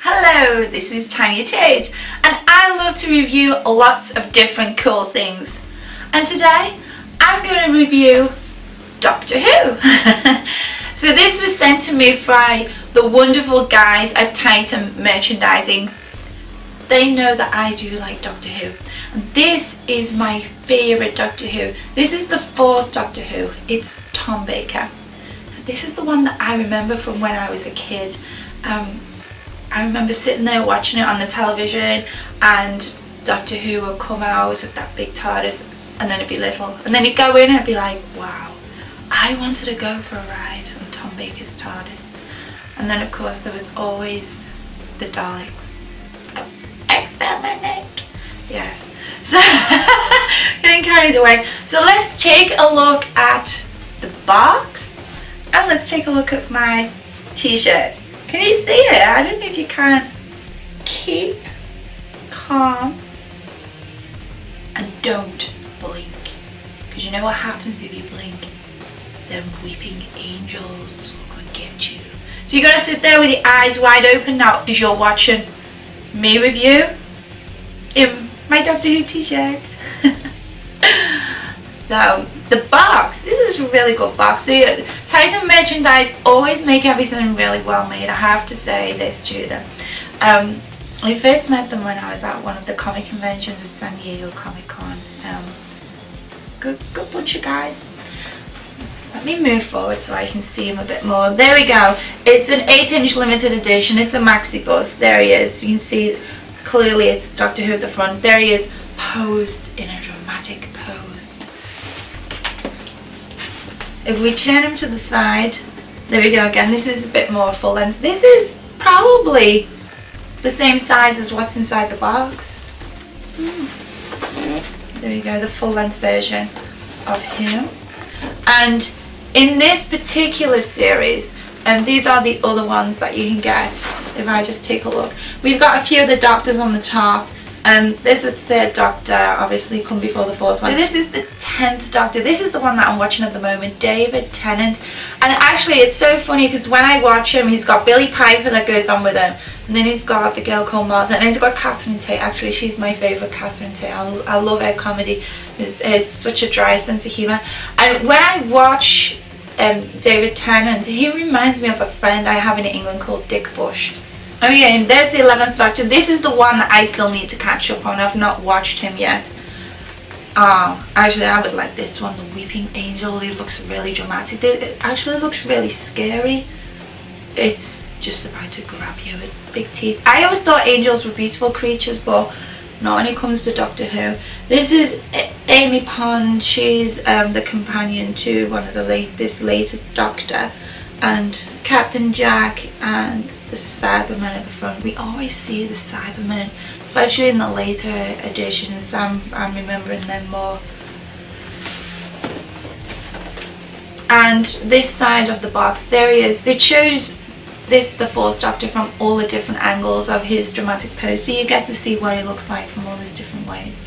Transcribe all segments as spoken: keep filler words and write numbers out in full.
Hello, this is Tanya Tate and I love to review lots of different cool things, and today I'm going to review Doctor Who. So this was sent to me by the wonderful guys at Titan Merchandising. They know that I do like Doctor Who, and this is my favourite Doctor Who. This is the fourth Doctor Who. It's Tom Baker. This is the one that I remember from when I was a kid. Um, I remember sitting there watching it on the television, and Doctor Who would come out of that big TARDIS, and then it'd be little, and then he'd go in and I'd be like, wow, I wanted to go for a ride on Tom Baker's TARDIS. And then of course there was always the Daleks. Exterminate. Yes. So getting carried away. So let's take a look at the box and let's take a look at my t-shirt. Can you see it? I don't know if you can. Keep calm and don't blink. Because you know what happens if you blink? Them weeping angels will get you. So you gotta sit there with your eyes wide open now because you're watching me review in my Doctor Who t-shirt. So the box, this is a really good box. So yeah, Titan Merchandise always make everything really well made. I have to say this to them. Um, I first met them when I was at one of the comic conventions at San Diego Comic Con. Um, good, good bunch of guys. Let me move forward so I can see him a bit more. There we go. It's an eight inch limited edition. It's a maxi bust. There he is. You can see clearly it's Doctor Who at the front. There he is, posed in a dramatic pose. If we turn him to the side, there we go again. This is a bit more full length. This is probably the same size as what's inside the box. Mm. There you go, the full length version of him. And in this particular series, and um, these are the other ones that you can get. If I just take a look, we've got a few of the doctors on the top, and um, there's a third doctor, obviously come before the fourth one. So this is the tenth doctor. This is the one that I'm watching at the moment, David Tennant. And actually it's so funny because when I watch him, he's got Billy Piper that goes on with him, and then he's got the girl called Martha, and he's got Catherine Tate. Actually she's my favourite, Catherine Tate. I, I love her comedy. It's, it's such a dry sense of humour. And when I watch um, David Tennant, he reminds me of a friend I have in England called Dick Bush. Oh yeah, and there's the eleventh Doctor. This is the one that I still need to catch up on. I've not watched him yet. Oh, actually I would like this one, the Weeping Angel. It looks really dramatic. It actually looks really scary. It's just about to grab you with big teeth. I always thought angels were beautiful creatures, but not when it comes to Doctor Who. This is Amy Pond. She's um, the companion to one of the late, this latest Doctor, and Captain Jack and the Cybermen at the front. We always see the Cybermen, especially in the later editions. I'm, I'm remembering them more. And this side of the box, there he is. They chose this, the fourth Doctor, from all the different angles of his dramatic pose, so you get to see what he looks like from all these different ways.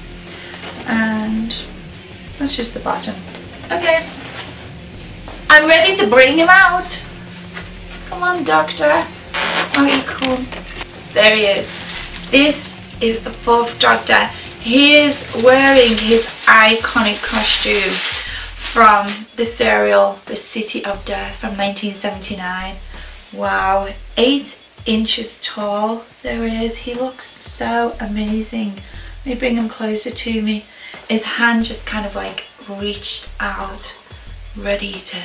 And that's just the bottom. Okay, I'm ready to bring him out. Come on, Doctor. Okay, cool. So there he is. This is the fourth Doctor. He is wearing his iconic costume from the serial The City of Death from nineteen seventy-nine. Wow, eight inches tall. There he is. He looks so amazing. Let me bring him closer to me. His hand just kind of like reached out, ready to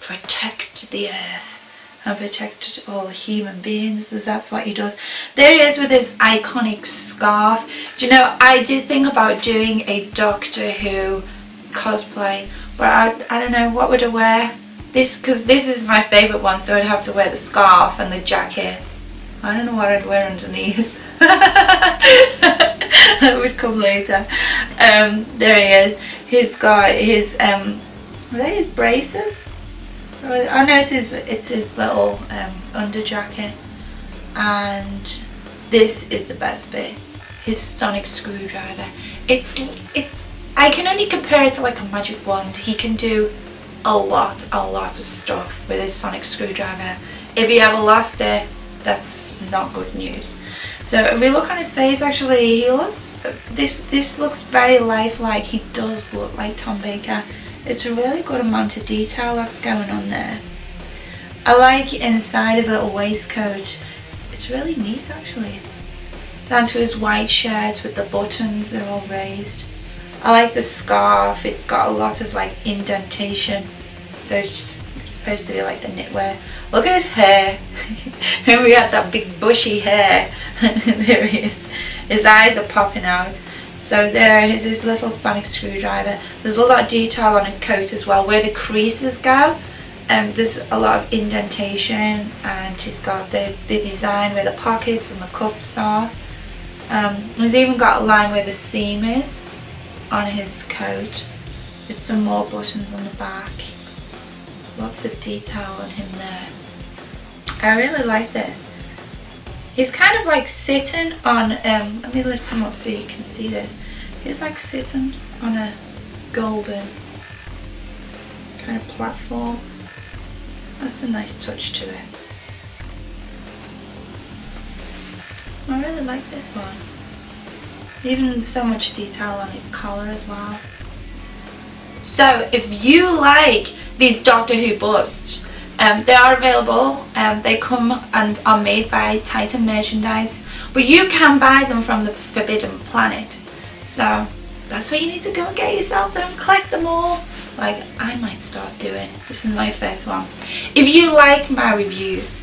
protect the earth and protect all human beings, because that's what he does. There he is with his iconic scarf. Do you know, I did think about doing a Doctor Who cosplay, but I, I don't know, what would I wear? This, because this is my favourite one, so I'd have to wear the scarf and the jacket. I don't know what I'd wear underneath. That would come later. Um, there he is. He's got his, um, are they his braces? I know it's his, it's his little um, under jacket. And this is the best bit. His sonic screwdriver. It's, it's, I can only compare it to like a magic wand. He can do a lot, a lot of stuff with his sonic screwdriver. If you have a last day, that's not good news. So if we look on his face, actually, he looks, this, this looks very lifelike. He does look like Tom Baker. It's a really good amount of detail that's going on there. I like inside his little waistcoat. It's really neat, actually. Down to his white shirt with the buttons, they're all raised. I like the scarf, it's got a lot of like indentation, so it's, just, it's supposed to be like the knitwear. Look at his hair. Remember we had that big bushy hair. There he is. His eyes are popping out. So there is his little sonic screwdriver. There's a lot of detail on his coat as well, where the creases go. Um, there's a lot of indentation, and she's got the, the design where the pockets and the cuffs are. Um, he's even got a line where the seam is on his coat, with some more buttons on the back. Lots of detail on him there. I really like this. He's kind of like sitting on, um, let me lift him up so you can see this. He's like sitting on a golden kind of platform. That's a nice touch to it. I really like this one. Even so much detail on his collar as well. So if you like these Doctor Who busts, um, they are available. Um, they come and are made by Titan Merchandise, but you can buy them from the Forbidden Planet. So that's where you need to go and get yourself them, collect them all. Like I might start doing. This is my first one. If you like my reviews,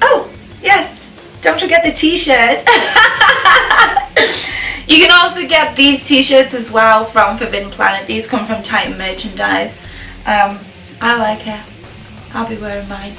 oh yes, don't forget the t-shirt. You can also get these t-shirts as well from Forbidden Planet. These come from Titan Merchandise. Um, I like it. I'll be wearing mine.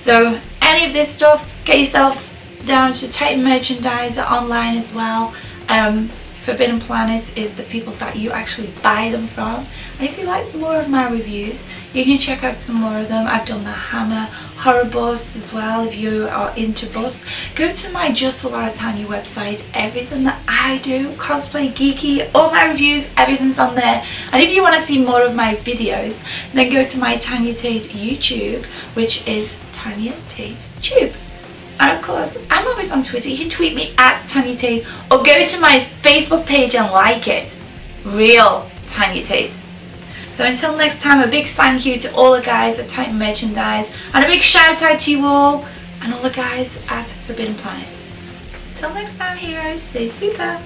So any of this stuff, get yourself down to Titan Merchandise online as well. Um, Forbidden Planet is the people that you actually buy them from. And if you like more of my reviews, you can check out some more of them. I've done the Hammer Horror Bust as well. If you are into busts, go to my Just A Lotta Tanya website. Everything that I do, cosplay, geeky, all my reviews, everything's on there. And if you want to see more of my videos, then go to my Tanya Tate YouTube, which is Tanya Tate Tube. And of course, I'm always on Twitter. You can tweet me at Tanya Tate, or go to my Facebook page and like it. Real Tanya Tate. So until next time, a big thank you to all the guys at Titan Merchandise, and a big shout out to you all, and all the guys at Forbidden Planet. Until next time, heroes, stay super.